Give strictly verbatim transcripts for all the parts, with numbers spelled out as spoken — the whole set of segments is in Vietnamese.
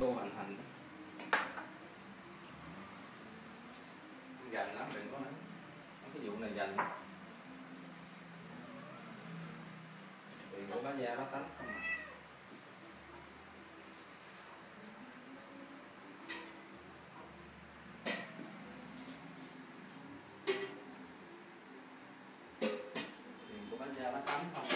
Đô hoàn thành dành lắm, đừng có nói cái vụ này dành vì của bá gia bá tánh không à. Vì của bá gia bá tánh không à.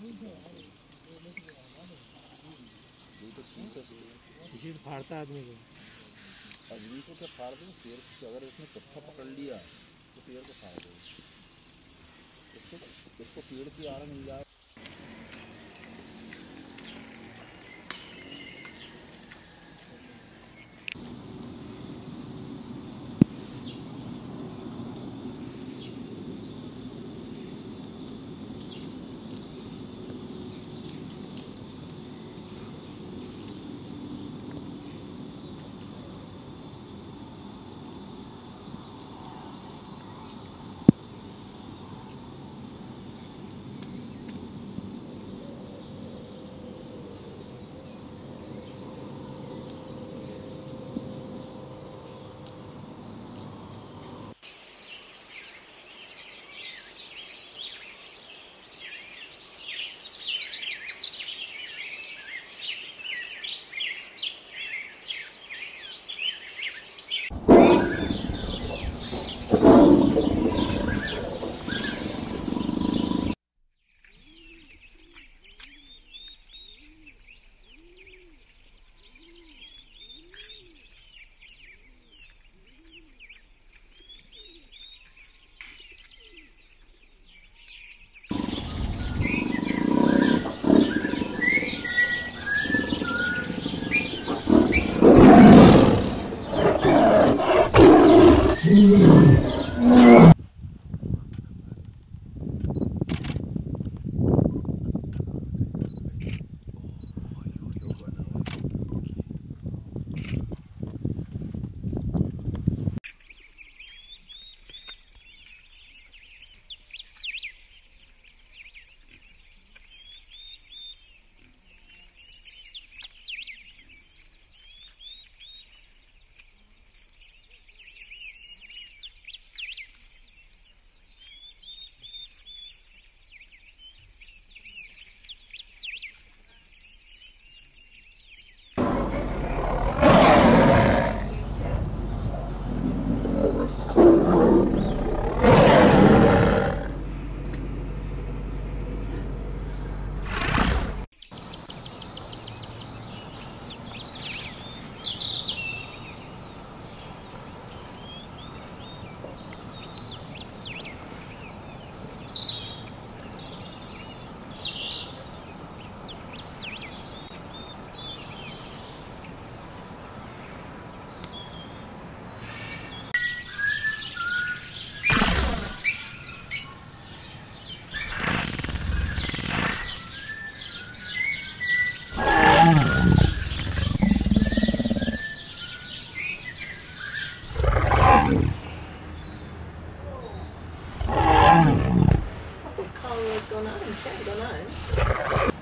इसी फाड़ता आदमी को आदमी को क्या फाड़ दो शेर को अगर उसने कट्ठा पकड़ लिया तो शेर को फाड़ दो इसको इसको पेड़ की आड़ मिल जाए।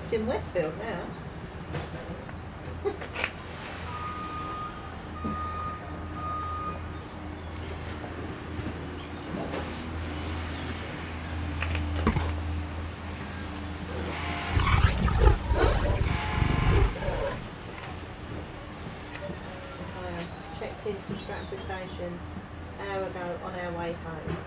It's in Westfield now. I checked into Stratford Station an hour ago on our way home.